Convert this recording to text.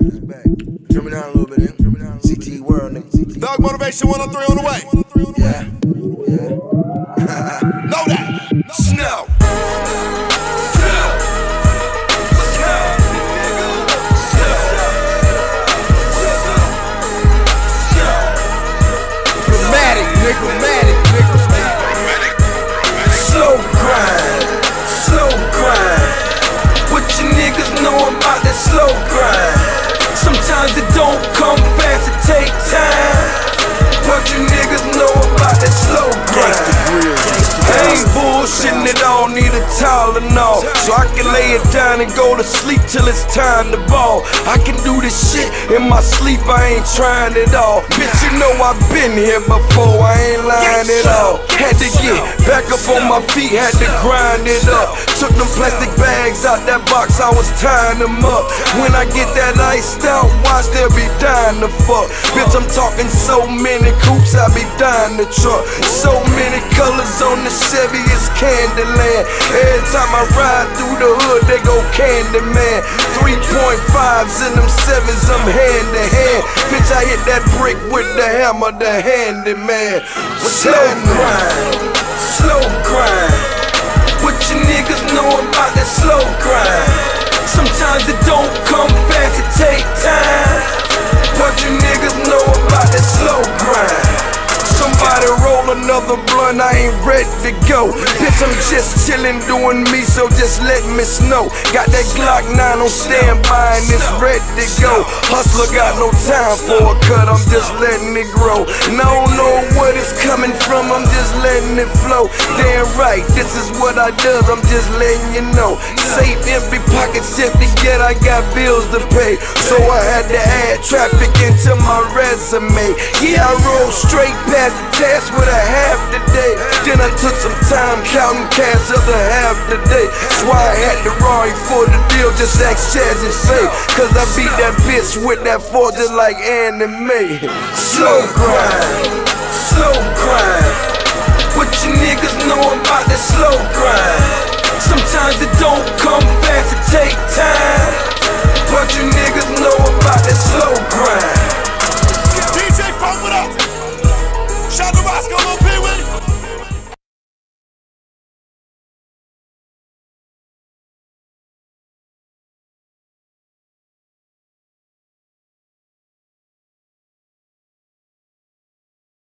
It's back. Trim it down a little bit, then. CT World, nigga. Thug Motivation 103 on the way. Yeah. Know that. Snow. Slow grind. Sometimes it don't come fast, it take time. What you niggas know about that slow grind? I ain't bullshitting at all, need a Tylenol. So I can lay it down and go to sleep till it's time to ball. I can do this shit in my sleep, I ain't trying it all. Bitch, you know I've been here before, I ain't lying at all. Had to get back up on my feet, had to grind it up. Took them plastic bags out that box, I was tying them up. When I get that iced out, watch they'll be dying to fuck. Bitch, I'm talking so many coops, I be dying to truck. So many colors on the Chevy, it's Candyland. Every time I ride through the hood, they go Candyman. 3.5s and them 7s, I'm hand to hand. Bitch, I hit that brick with the hammer, the handyman. Slow grind, slow grind. What you niggas know about that slow grind? Sometimes it don't come fast, it take time. What you niggas know about that slow grind? Somebody roll another blunt, I ain't ready to go. Bitch, I'm just chillin', doing me, so just let me snow. Got that Glock 9 on standby and it's ready to go. Hustler got no time for a cut, I'm just letting it grow. And I don't know what it's coming from, I'm just letting it flow. Damn right, this is what I do, I'm just letting you know. Safe, empty pockets, empty, yet I got bills to pay. So I had to add traffic into my resume. Yeah, I roll straight past the task with a half today. Then I took some time counting cash of the half today. So I had the Rari for the deal, just ask Chaz and Faye. Cause I beat that bitch with that 4 just like anime. Slow grind, what you niggas know about that slow grind? Sometimes it don't come fast, it take time. What you niggas know about that slow grind? DJ, pump it up! Shout to Roscoe, Lil P.